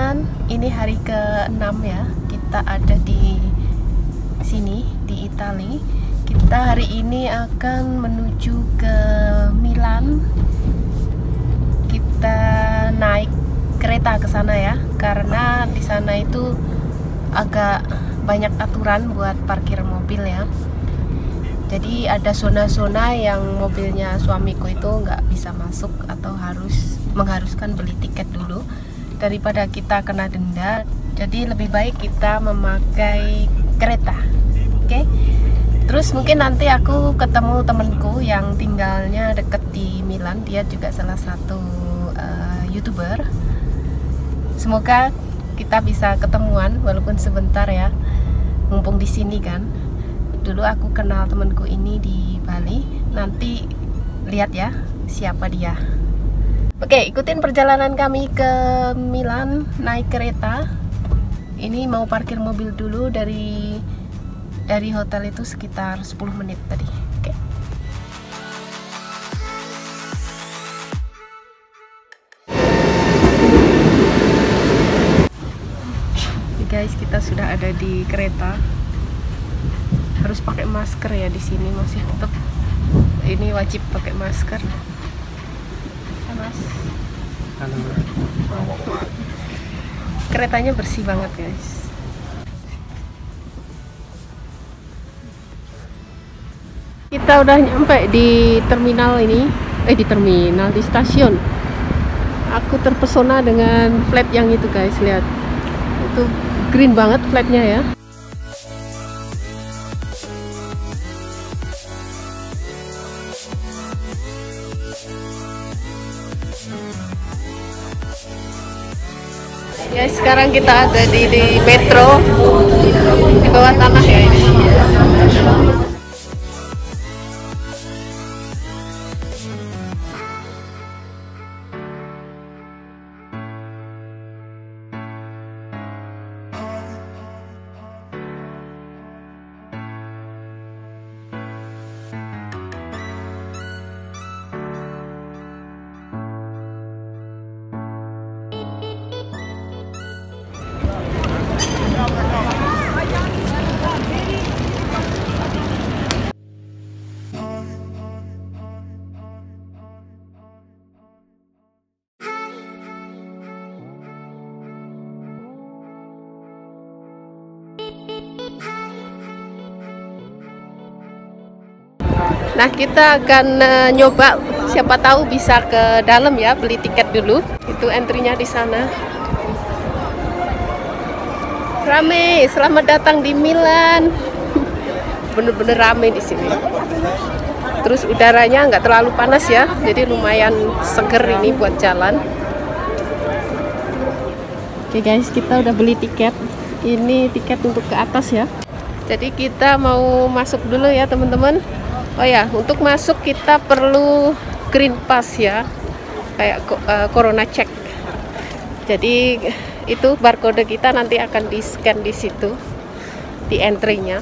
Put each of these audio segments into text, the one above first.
teman-teman, ini hari ke-6 ya. Kita ada di sini, di Italia. Kita hari ini akan menuju ke Milan. Kita naik kereta ke sana ya, karena di sana itu agak banyak aturan buat parkir mobil ya. Jadi ada zona-zona yang mobilnya suamiku itu nggak bisa masuk atau harus mengharuskan beli tiket dulu daripada kita kena denda. Jadi lebih baik kita memakai kereta, oke? Terus mungkin nanti aku ketemu temenku yang tinggalnya deket di Milan. Dia juga salah satu YouTuber. Semoga kita bisa ketemuan walaupun sebentar ya, mumpung di sini kan. Dulu aku kenal temenku ini di Bali. Nanti lihat ya siapa dia. Oke, ikutin perjalanan kami ke Milan naik kereta. Ini mau parkir mobil dulu dari hotel itu sekitar 10 menit tadi. Oke. Oke guys, kita sudah ada di kereta. Harus pakai masker ya di sini, masih tetap ini wajib pakai masker. Mas. Keretanya bersih banget guys. Kita udah nyampe di terminal ini, di stasiun. Aku terpesona dengan flat yang itu guys, lihat. Itu green banget flatnya ya. Ya, sekarang kita ada di metro, di bawah tanah ya ini. Nah, kita akan nyoba, siapa tahu bisa ke dalam ya, beli tiket dulu. Itu entry-nya di sana. Rame, selamat datang di Milan. Bener-bener rame di sini. Terus udaranya nggak terlalu panas ya, jadi lumayan seger ini buat jalan. Oke guys, kita udah beli tiket. Ini tiket untuk ke atas ya. Jadi kita mau masuk dulu ya teman-teman. Oh ya, untuk masuk kita perlu green pass ya, kayak corona check. Jadi itu barcode kita nanti akan di scan di situ, di entry-nya.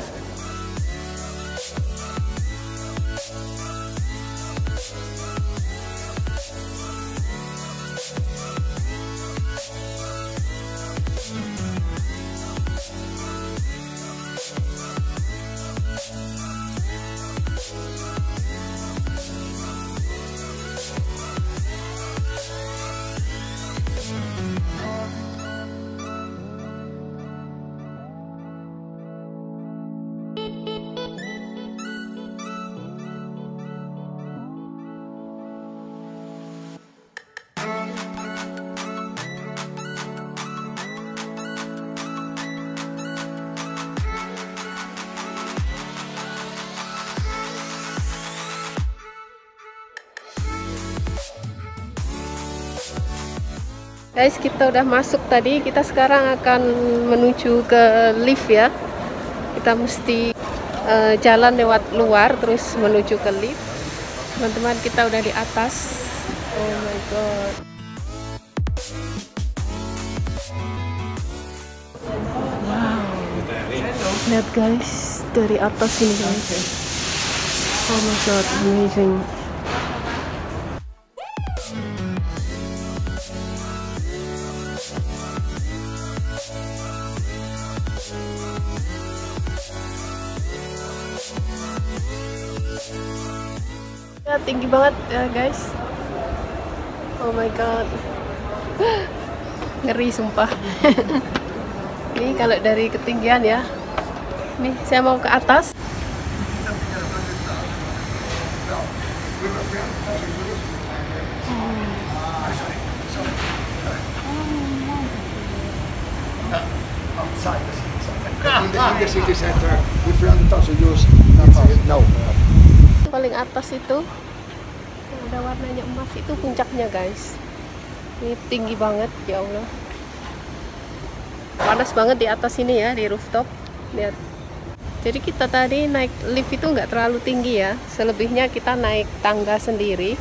Guys, kita udah masuk tadi. Kita sekarang akan menuju ke lift ya. Kita mesti jalan lewat luar terus menuju ke lift. Teman-teman, kita udah di atas. Oh my god. Wow. Lihat guys, dari atas ini guys. Oh my god, amazing. Ya, tinggi banget ya guys. Oh my god, ngeri sumpah. Ini kalau dari ketinggian ya. Nih saya mau ke atas. In the city center, we €300,000. No. Paling atas itu yang udah warnanya emas itu puncaknya guys. Ini tinggi banget, ya Allah. Panas banget di atas ini ya, di rooftop. Lihat. Jadi kita tadi naik lift itu nggak terlalu tinggi ya. Selebihnya kita naik tangga sendiri.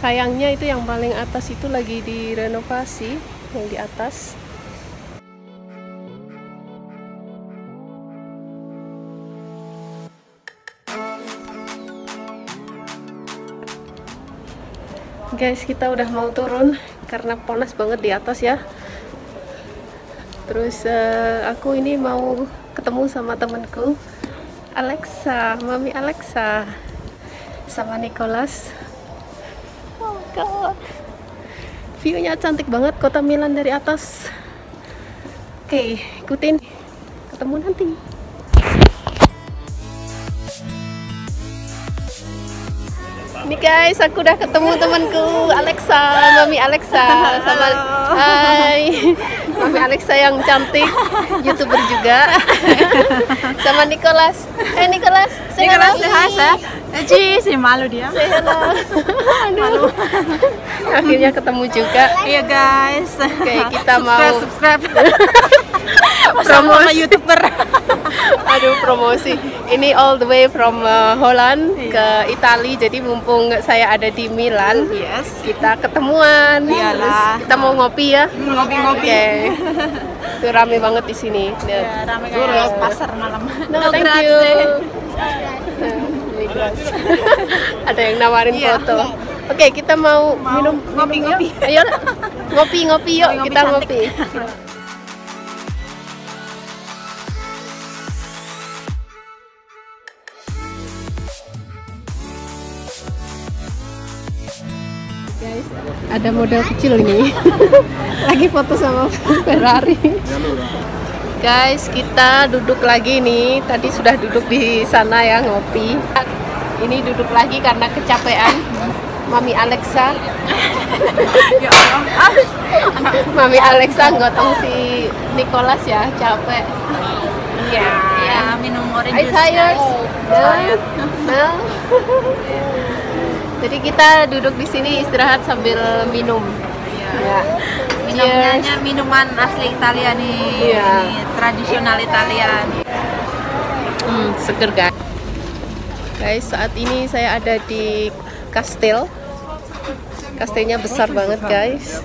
Sayangnya itu yang paling atas itu lagi direnovasi, yang di atas. Guys, kita udah mau turun karena panas banget di atas ya. Terus aku ini mau ketemu sama temanku Alexa, Mami Alexa, sama Nicolas. Oh my god, view-nya cantik banget kota Milan dari atas. Oke, ikutin, ketemu nanti. Nih guys, aku udah ketemu temanku Alexa, Mami Alexa, sama hai Mami Alexa yang cantik, YouTuber juga, sama Nicolas. Hey Nicolas, Nicolas sehat? Ji, sih malu dia. Malu. Akhirnya ketemu juga. Iya guys. Oke, kita mau subscribe. Promosi YouTuber. Aduh, promosi. Ini all the way from Holland ke Italia. Jadi mumpung saya ada di Milan, kita ketemuan. Iyalah. Kita mau ngopi ya. Ngopi-ngopi. Okay. Itu rame banget di sini. Ya, rame kayak pasar malam. No, thank you. Ada yang nawarin foto. Oke, kita mau minum ngopi-ngopi. Ayo, ngopi-ngopi yuk. Kita ngopi. Guys, ada model kecil ini lagi foto sama Ferrari. Guys, kita duduk lagi nih. Tadi sudah duduk di sana ya, ngopi. Ini duduk lagi karena kecapean. Mami Alexa. Ya Allah. Mami Alexa gotong si Nicolas ya, capek. Iya. Ya, minum orange juice. Tired. Nah. Jadi kita duduk di sini istirahat sambil minum. Ya. Minumnya minuman asli Italia nih. Ya. Ini tradisional Italia. Seger guys. Guys, saat ini saya ada di kastel. Kastelnya besar banget guys.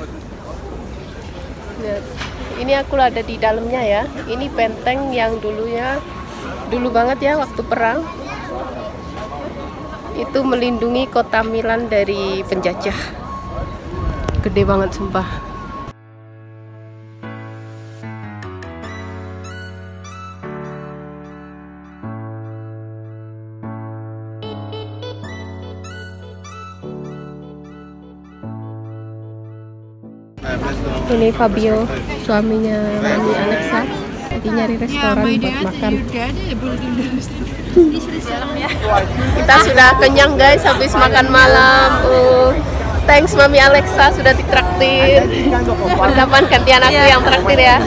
Lihat. Ini aku ada di dalamnya ya. Ini benteng yang dulu banget ya waktu perang. Itu melindungi kota Milan dari penjajah. Gede banget sumpah. Ini Fabio, suaminya Mami Alexa. Tadi nyari restoran buat makan. Kita sudah kenyang guys habis makan malam. Thanks Mami Alexa sudah ditraktir. Kapan gantian aku yang traktir ya.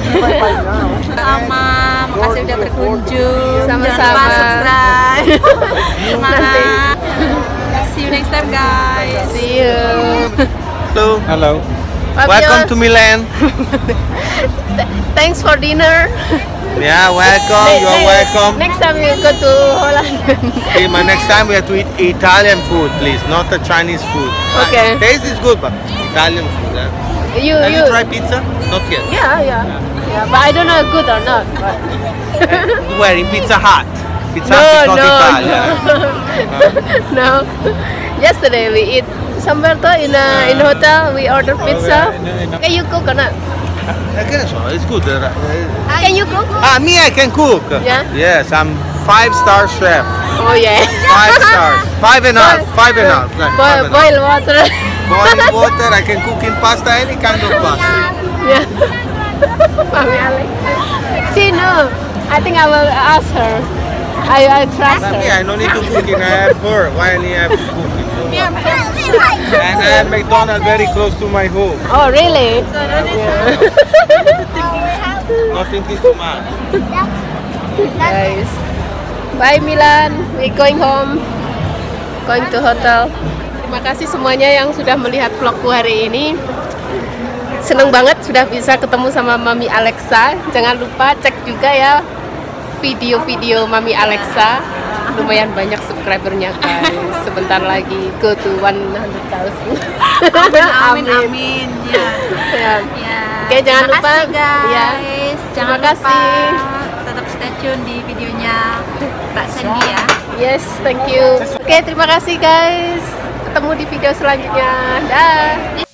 Sama, makasih udah berkunjung. Sama-sama. Semangat. See you next time guys. See you. Hello. Welcome to Milan. Thanks for dinner. Yeah, welcome. You're welcome. Next time we go to Holland. Okay, but next time we have to eat Italian food, please, not the Chinese food. Okay. Taste is good, but Italian food. Yeah. Have you tried pizza? Not yet. Yeah. But I don't know good or not. But. Where in Pizza Hut? Pizza Hut is not Italian. No. Yesterday we eat. Somewhere in hotel we order pizza. Can you cook or not? It's good. Can you cook? Me, I can cook. Yeah. Yes, I'm 5-star chef. Oh yeah. 5 stars. 5.5. 5.5. Like boil water. Boil water. I can cook in pasta, any kind of pasta. Yeah. She knows. I think I will ask her. I trust her. Yeah, I don't need to cook it. I have her. Why I need to cook it? And I have McDonald's very close to my home. Oh really? Nothing is too much. Guys, bye Milan, we going home, going to hotel. Terima kasih semuanya yang sudah melihat vlogku hari ini. Seneng banget sudah bisa ketemu sama Mami Alexa. Jangan lupa cek juga ya video-video Mami Alexa. Lumayan banyak subscribernya guys. Sebentar lagi go to 100.000. Amin, amin. Ya. Ya. Ya. Oke, jangan lupa guys. Jangan lupa tetap stay tune di videonya Mbak Sandy ya. Yes, thank you. Oke, terima kasih guys. Ketemu di video selanjutnya. Dah.